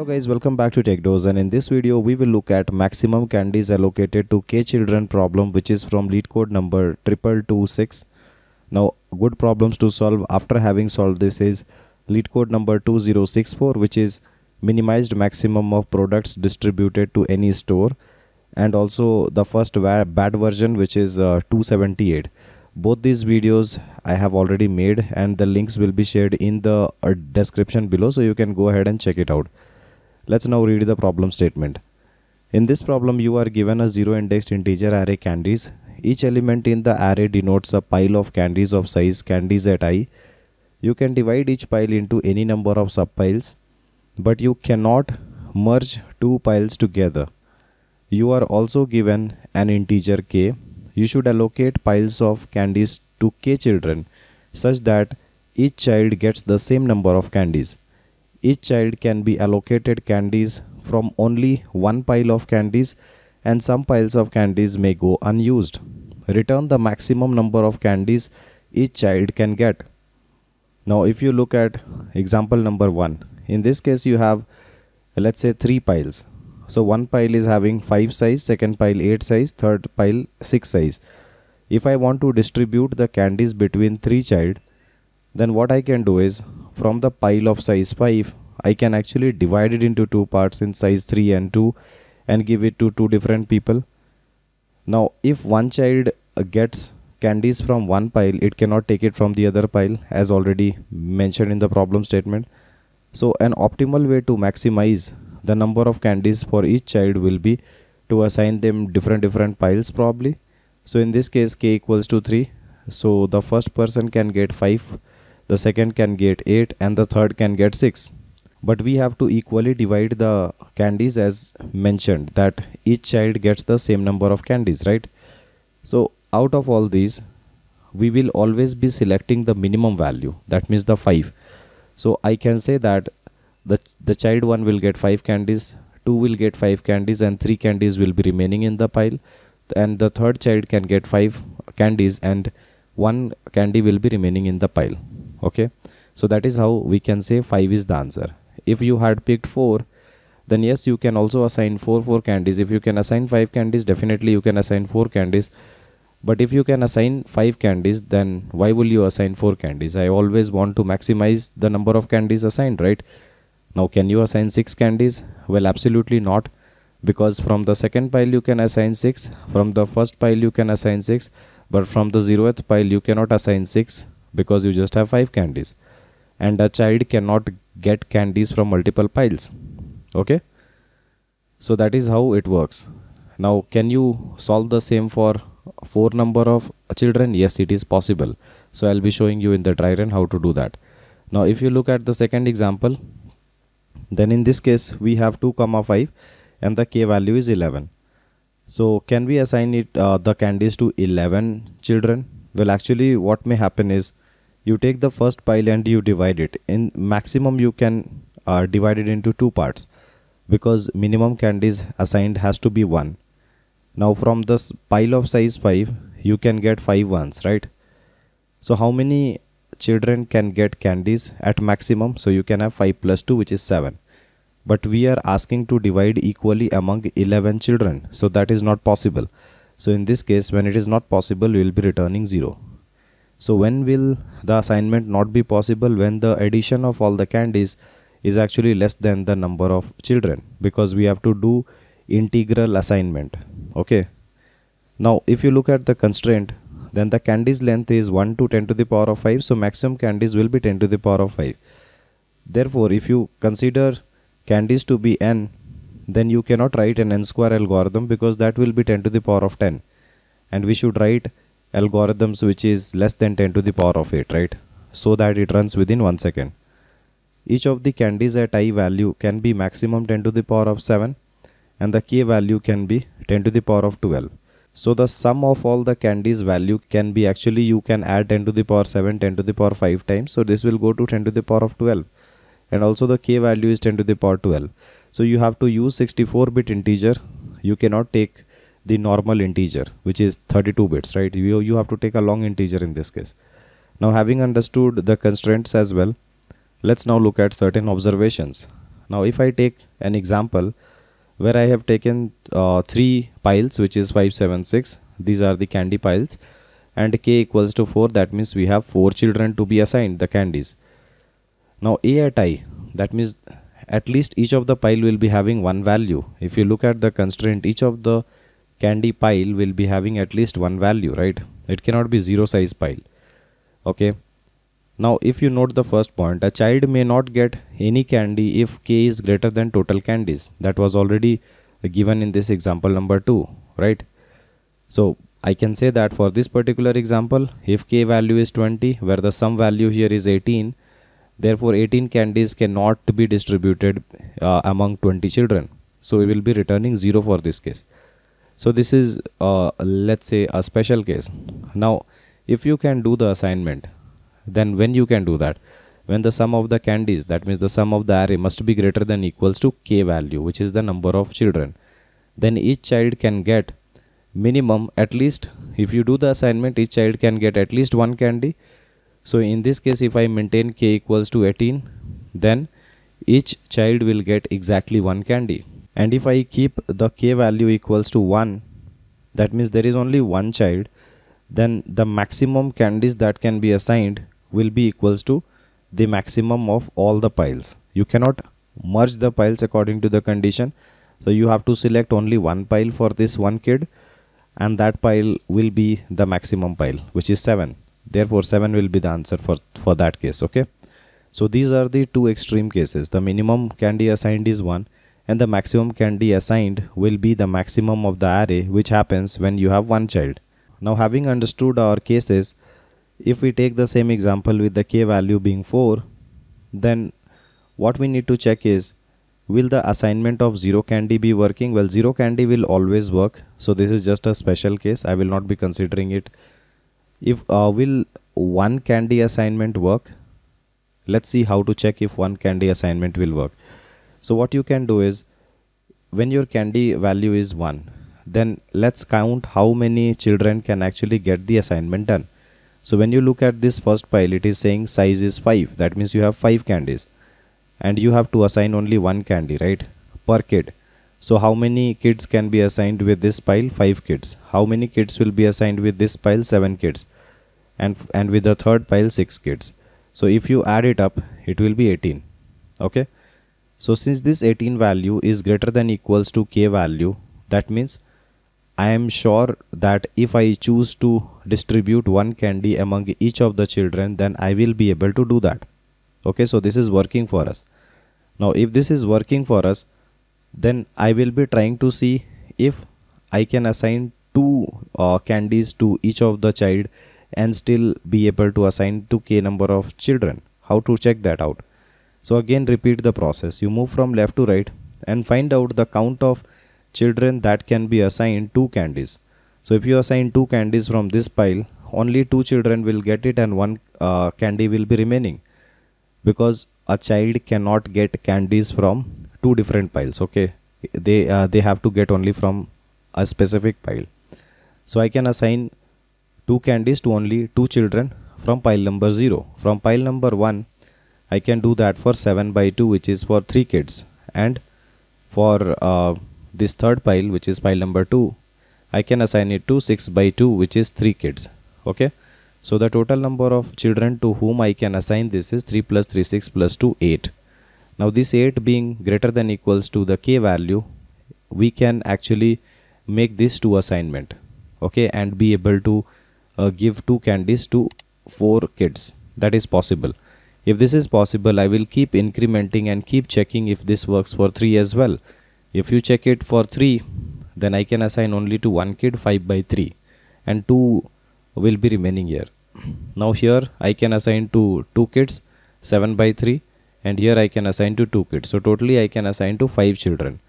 Hello guys, welcome back to TechDose, and in this video we will look at maximum candies allocated to K children problem, which is from LeetCode number 2226. Now, good problems to solve after having solved this is LeetCode number 2064, which is minimized maximum of products distributed to any store, and also the first bad version, which is 278. Both these videos I have already made, and the links will be shared in the description below, so you can go ahead and check it out. Let's now read the problem statement. In this problem, you are given a zero-indexed integer array candies. Each element in the array denotes a pile of candies of size candies at i. You can divide each pile into any number of subpiles, but you cannot merge two piles together. You are also given an integer k. You should allocate piles of candies to k children such that each child gets the same number of candies. Each child can be allocated candies from only one pile of candies, and some piles of candies may go unused. Return the maximum number of candies each child can get. Now, if you look at example number 1, in this case you have, let's say, 3 piles. So one pile is having 5 size, second pile 8 size, third pile 6 size. If I want to distribute the candies between 3 child, then what I can do is, from the pile of size 5, I can actually divide it into two parts in size 3 and 2 and give it to two different people. Now, if one child gets candies from one pile, it cannot take it from the other pile, as already mentioned in the problem statement. So an optimal way to maximize the number of candies for each child will be to assign them different piles, probably. So in this case, k equals to 3. So the first person can get 5, the second can get 8, and the third can get 6. But we have to equally divide the candies, as mentioned, that each child gets the same number of candies, right? So out of all these, we will always be selecting the minimum value, that means the 5. So I can say that the child 1 will get 5 candies, 2 will get 5 candies, and 3 candies will be remaining in the pile, and the third child can get 5 candies and 1 candy will be remaining in the pile. Okay, so that is how we can say 5 is the answer. If you had picked 4, then yes, you can also assign 4 candies. If you can assign 5 candies, definitely you can assign 4 candies. But if you can assign 5 candies, then why will you assign 4 candies? I always want to maximize the number of candies assigned, right? Now, can you assign 6 candies? Well, absolutely not, because from the second pile you can assign 6, from the first pile you can assign 6, but from the 0th pile you cannot assign 6 because you just have 5 candies, and a child cannot get candies from multiple piles. Okay, so that is how it works. Now, can you solve the same for 4 number of children? Yes, it is possible. So I'll be showing you in the dry run how to do that. Now, if you look at the second example, then in this case we have 2, 5, and the k value is 11. So can we assign it the candies to 11 children? Well, actually what may happen is, you take the first pile and you divide it. In maximum you can divide it into two parts, because minimum candies assigned has to be 1. Now, from this pile of size 5 you can get 5 ones, right? So how many children can get candies at maximum? So you can have 5 plus 2, which is 7, but we are asking to divide equally among 11 children, so that is not possible. So in this case, when it is not possible, we will be returning 0. So when will the assignment not be possible? When the addition of all the candies is actually less than the number of children, because we have to do integral assignment. Okay, now if you look at the constraint, then the candy's length is 1 to 10 to the power of 5. So maximum candies will be 10 to the power of 5. Therefore, if you consider candies to be n, then you cannot write an n-square algorithm, because that will be 10 to the power of 10. And we should write algorithms which is less than 10 to the power of 8, right? So that it runs within 1 second. Each of the candies at I value can be maximum 10 to the power of 7. And the k value can be 10 to the power of 12. So the sum of all the candies value can be, actually you can add 10 to the power 7, 10 to the power 5 times. So this will go to 10 to the power of 12. And also the k value is 10 to the power 12. So you have to use 64-bit integer. You cannot take the normal integer, which is 32 bits, right? You have to take a long integer in this case. Now, having understood the constraints as well, let's now look at certain observations. Now if I take an example where I have taken three piles, which is 5, 7, 6, these are the candy piles, and k equals to 4, that means we have 4 children to be assigned the candies. Now a at I, that means at least each of the pile will be having one value. If you look at the constraint, each of the candy pile will be having at least one value, right? It cannot be zero size pile. Okay, now if you note the first point, a child may not get any candy if k is greater than total candies. That was already given in this example number 2, right? So I can say that for this particular example, if k value is 20, where the sum value here is 18, therefore 18 candies cannot be distributed among 20 children. So we will be returning 0 for this case. So this is let's say a special case. Now if you can do the assignment, then when you can do that? When the sum of the candies, that means the sum of the array, must be greater than equals to k value, which is the number of children. Then each child can get minimum, at least if you do the assignment, each child can get at least one candy. So in this case, if I maintain k equals to 18, then each child will get exactly one candy. And if I keep the k value equals to 1, that means there is only one child, then the maximum candies that can be assigned will be equals to the maximum of all the piles. You cannot merge the piles according to the condition, so you have to select only one pile for this one kid, and that pile will be the maximum pile, which is 7. Therefore 7 will be the answer for that case. Okay, so these are the two extreme cases. The minimum candy assigned is 1, and the maximum candy assigned will be the maximum of the array, which happens when you have one child. Now having understood our cases, if we take the same example with the k value being 4, then what we need to check is, will the assignment of 0 candy be working? Well, 0 candy will always work, so this is just a special case. I will not be considering it. If will one candy assignment work? Let's see how to check if one candy assignment will work. So what you can do is, when your candy value is 1, then let's count how many children can actually get the assignment done. So when you look at this first pile, it is saying size is 5, that means you have 5 candies and you have to assign only one candy, right, per kid. So how many kids can be assigned with this pile? 5 kids. How many kids will be assigned with this pile? 7 kids, and with the third pile 6 kids. So if you add it up, it will be 18. Okay, so since this 18 value is greater than equals to k value, that means I am sure that if I choose to distribute one candy among each of the children, then I will be able to do that. Okay, so this is working for us. Now if this is working for us, then I will be trying to see if I can assign 2 candies to each of the child and still be able to assign to k number of children. How to check that out? So again repeat the process. You move from left to right and find out the count of children that can be assigned 2 candies. So if you assign 2 candies from this pile, only 2 children will get it and 1 candy will be remaining, because a child cannot get candies from 2 different piles. Okay, they have to get only from a specific pile. So I can assign 2 candies to only 2 children from pile number 0. From pile number 1, I can do that for 7 by 2, which is for 3 kids, and for this third pile, which is pile number 2, I can assign it to 6 by 2, which is 3 kids. Okay, so the total number of children to whom I can assign this is 3 plus 3 6 plus 2 8. Now this 8 being greater than equals to the k value, we can actually make this 2 assignment, okay, and be able to give 2 candies to 4 kids. That is possible. If this is possible, I will keep incrementing and keep checking if this works for 3 as well. If you check it for 3, then I can assign only to 1 kid 5 by 3, and 2 will be remaining here. Now here I can assign to 2 kids 7 by 3, and here I can assign to 2 kids. So totally I can assign to 5 children.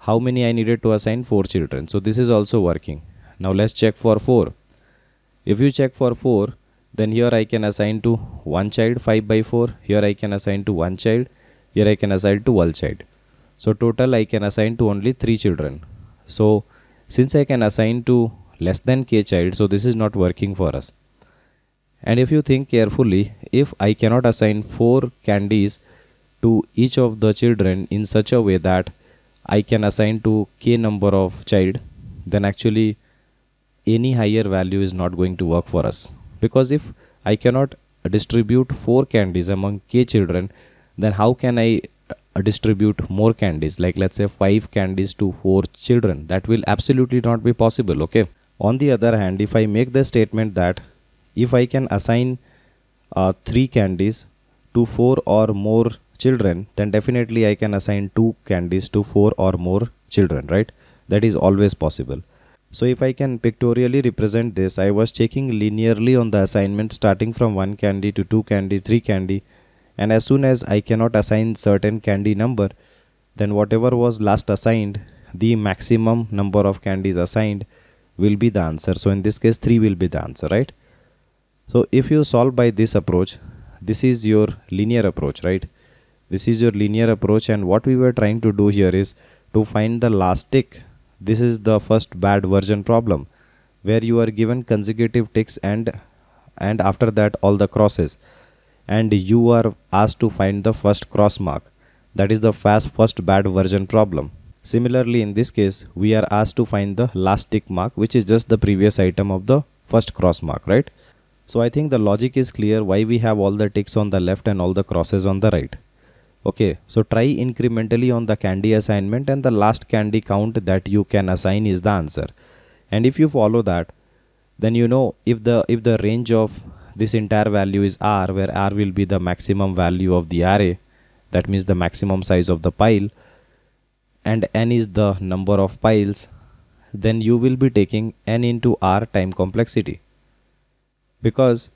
How many I needed to assign? 4 children. So this is also working. Now let's check for 4. If you check for 4, then here I can assign to 1 child 5 by 4, here I can assign to 1 child, here I can assign to 1 child. So total I can assign to only 3 children. So since I can assign to less than k child, so this is not working for us. And if you think carefully, if I cannot assign 4 candies to each of the children in such a way that I can assign to k number of child, then actually any higher value is not going to work for us. Because if I cannot distribute 4 candies among k children, then how can I distribute more candies? Like let's say 5 candies to 4 children. That will absolutely not be possible, okay? On the other hand, if I make the statement that if I can assign 3 candies to 4 or more children, then definitely I can assign 2 candies to 4 or more children, right? That is always possible. So if I can pictorially represent this, I was checking linearly on the assignment starting from 1 candy to 2 candy, 3 candy, and as soon as I cannot assign certain candy number, then whatever was last assigned, the maximum number of candies assigned will be the answer. So in this case 3 will be the answer, right? So if you solve by this approach, this is your linear approach, right? This is your linear approach, and what we were trying to do here is to find the last tick. This is the first bad version problem where you are given consecutive ticks and after that all the crosses, and you are asked to find the first cross mark. That is the first bad version problem. Similarly, in this case we are asked to find the last tick mark, which is just the previous item of the first cross mark, right? So I think the logic is clear why we have all the ticks on the left and all the crosses on the right. Okay, so try incrementally on the candy assignment, and the last candy count that you can assign is the answer. And if you follow that, then you know if the range of this entire value is R, where R will be the maximum value of the array, that means the maximum size of the pile, and N is the number of piles, then you will be taking N into R time complexity. Because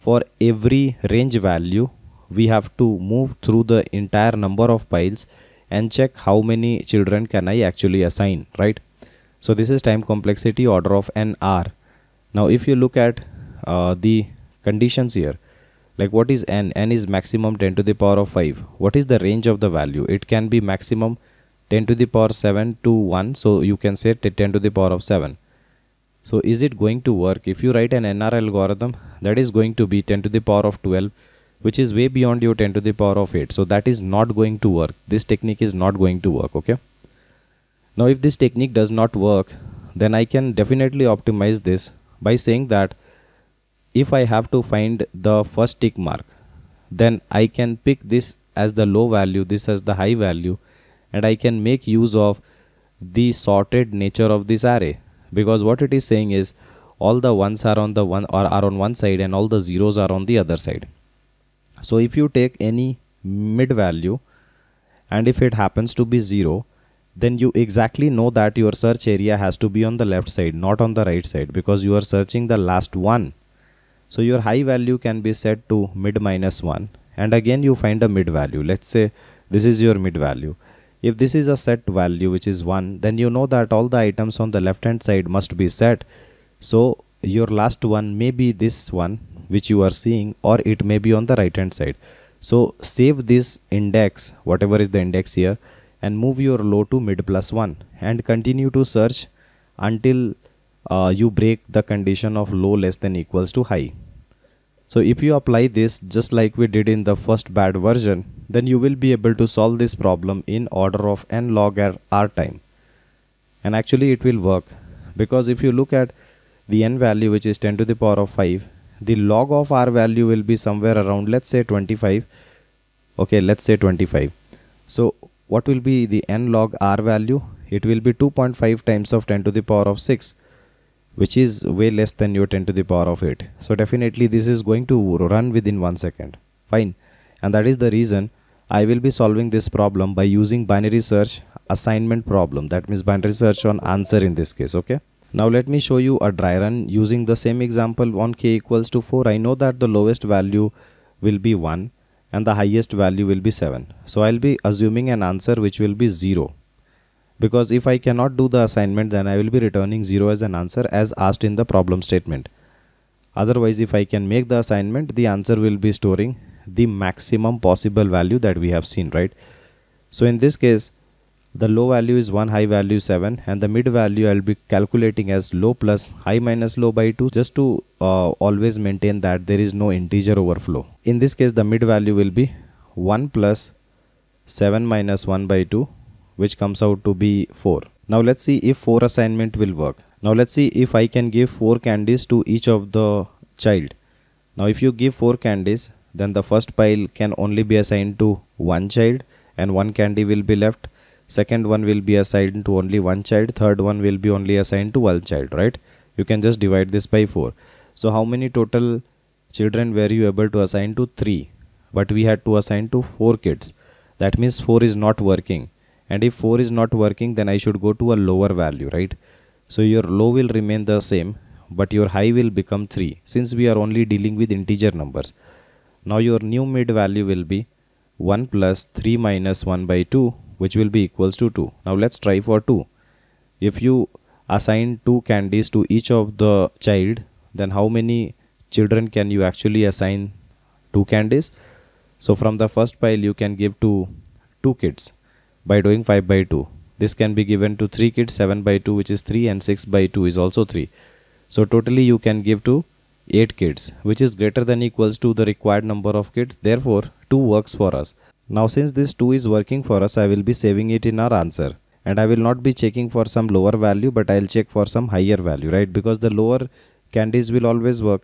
for every range value, we have to move through the entire number of piles and check how many children can I actually assign, right? So this is time complexity order of n r. Now if you look at the conditions here, like what is n? N is maximum 10 to the power of 5. What is the range of the value? It can be maximum 10 to the power 7 to 1, so you can say 10 to the power of 7. So is it going to work? If you write an nr algorithm, that is going to be 10 to the power of 12, which is way beyond your 10 to the power of 8. So that is not going to work. This technique is not going to work, okay? Now if this technique does not work, then I can definitely optimize this by saying that if I have to find the first tick mark, then I can pick this as the low value, this as the high value, and I can make use of the sorted nature of this array. Because what it is saying is all the ones are on the one side and all the zeros are on the other side. So if you take any mid value and if it happens to be 0, then you exactly know that your search area has to be on the left side, not on the right side, because you are searching the last one. So your high value can be set to mid minus 1, and again you find a mid value. Let's say this is your mid value. If this is a set value, which is 1, then you know that all the items on the left hand side must be set. So your last one may be this one which you are seeing, or it may be on the right hand side. So save this index, whatever is the index here, and move your low to mid plus 1 and continue to search until you break the condition of low less than equals to high. So if you apply this just like we did in the first bad version, then you will be able to solve this problem in order of n log r time. And actually it will work, because if you look at the n value, which is 10 to the power of 5, the log of r value will be somewhere around, let's say 25. Okay, let's say 25. So what will be the n log r value? It will be 2.5 times of 10 to the power of 6, which is way less than your 10 to the power of 8. So definitely this is going to run within 1 second. Fine. And that is the reason I will be solving this problem by using binary search assignment problem. That means binary search on answer in this case, okay? Now let me show you a dry run using the same example on k equals to 4. I know that the lowest value will be 1 and the highest value will be 7. So I'll be assuming an answer which will be 0. Because if I cannot do the assignment, then I will be returning 0 as an answer as asked in the problem statement. Otherwise, if I can make the assignment, the answer will be storing the maximum possible value that we have seen, right? So in this case, the low value is 1, high value is 7, and the mid value I'll be calculating as low plus high minus low by 2, just to always maintain that there is no integer overflow. In this case, the mid value will be 1 plus 7 minus 1 by 2, which comes out to be 4. Now let's see if 4 assignment will work. Now let's see if I can give 4 candies to each of the child. Now if you give 4 candies, then the first pile can only be assigned to one child and one candy will be left. Second one will be assigned to only one child. Third one will be only assigned to one child, right? You can just divide this by 4. So how many total children were you able to assign to? 3. But we had to assign to 4 kids. That means 4 is not working. And if 4 is not working, then I should go to a lower value, right? So your low will remain the same, but your high will become 3, since we are only dealing with integer numbers. Now your new mid value will be 1 plus 3 minus 1 by 2, which will be equals to 2. Now let's try for 2. If you assign 2 candies to each of the child, then how many children can you actually assign 2 candies? So from the first pile you can give to 2 kids by doing 5 by 2. This can be given to 3 kids, 7 by 2 which is 3, and 6 by 2 is also 3. So totally you can give to 8 kids, which is greater than equals to the required number of kids. Therefore 2 works for us. Now since this 2 is working for us, I will be saving it in our answer, and I will not be checking for some lower value, but I will check for some higher value, right? Because the lower candies will always work.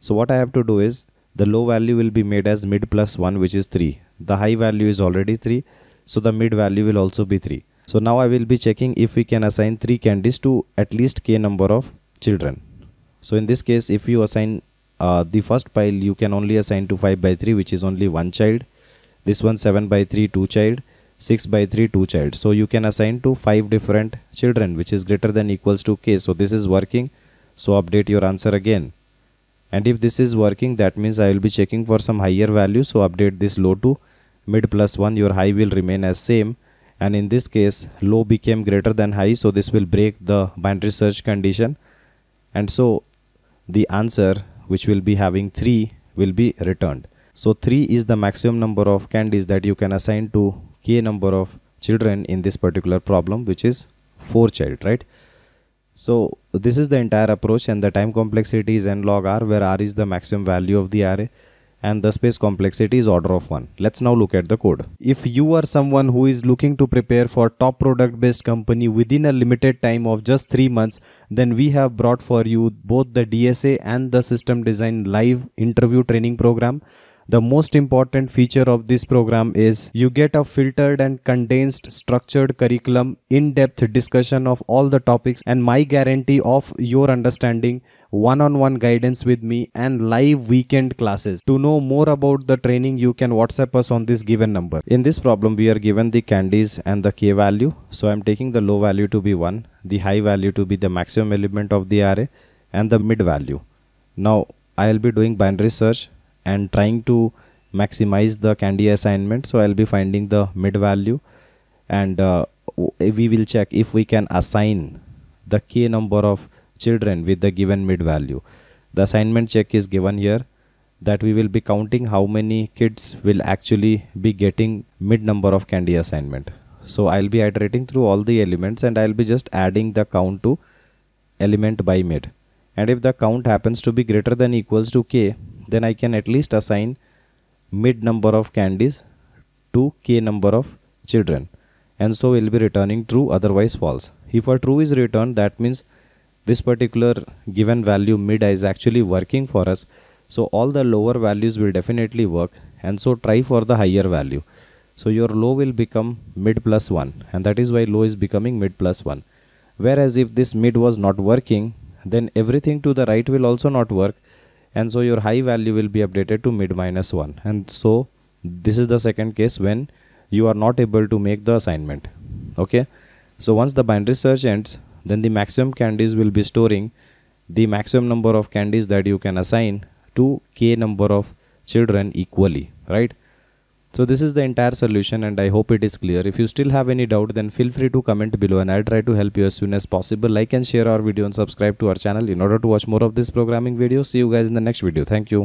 So what I have to do is, the low value will be made as mid plus 1, which is 3. The high value is already 3, so the mid value will also be 3. So now I will be checking if we can assign 3 candies to at least k number of children. So in this case, if you assign the first pile, you can only assign to 5 by 3, which is only one child. This one 7 by 3, 2 child, 6 by 3, 2 child. So you can assign to 5 different children, which is greater than equals to k. So this is working. So update your answer again. And if this is working, that means I will be checking for some higher value. So update this low to mid plus 1. Your high will remain as same. And in this case, low became greater than high. So this will break the binary search condition. And so the answer, which will be having 3, will be returned. So 3 is the maximum number of candies that you can assign to k number of children in this particular problem, which is 4 child, right? So this is the entire approach, and the time complexity is n log r, where r is the maximum value of the array, and the space complexity is order of 1. Let's now look at the code. If you are someone who is looking to prepare for top product based company within a limited time of just 3 months, then we have brought for you both the DSA and the system design live interview training program. The most important feature of this program is you get a filtered and condensed structured curriculum, in-depth discussion of all the topics, and my guarantee of your understanding, one-on-one guidance with me, and live weekend classes. To know more about the training, you can WhatsApp us on this given number. In this problem, we are given the candies and the k value. So I am taking the low value to be 1, the high value to be the maximum element of the array, and the mid value. Now I will be doing binary search and trying to maximize the candy assignment. So I'll be finding the mid value, and we will check if we can assign the k number of children with the given mid value. The assignment check is given here, that we will be counting how many kids will actually be getting mid number of candy assignment. So I'll be iterating through all the elements, and I'll be just adding the count to element by mid. And if the count happens to be greater than equals to k, then I can at least assign mid number of candies to k number of children, and so we'll be returning true, otherwise false. If a true is returned, that means this particular given value mid is actually working for us. So all the lower values will definitely work, and so try for the higher value. So your low will become mid plus 1, and that is why low is becoming mid plus 1. Whereas if this mid was not working, then everything to the right will also not work. And so your high value will be updated to mid minus 1. And so this is the second case when you are not able to make the assignment. Okay. So once the binary search ends, then the maximum candies will be storing the maximum number of candies that you can assign to k number of children equally, right? So this is the entire solution, and I hope it is clear. If you still have any doubt, then feel free to comment below, and I'll try to help you as soon as possible. Like and share our video and subscribe to our channel in order to watch more of this programming video. See you guys in the next video. Thank you.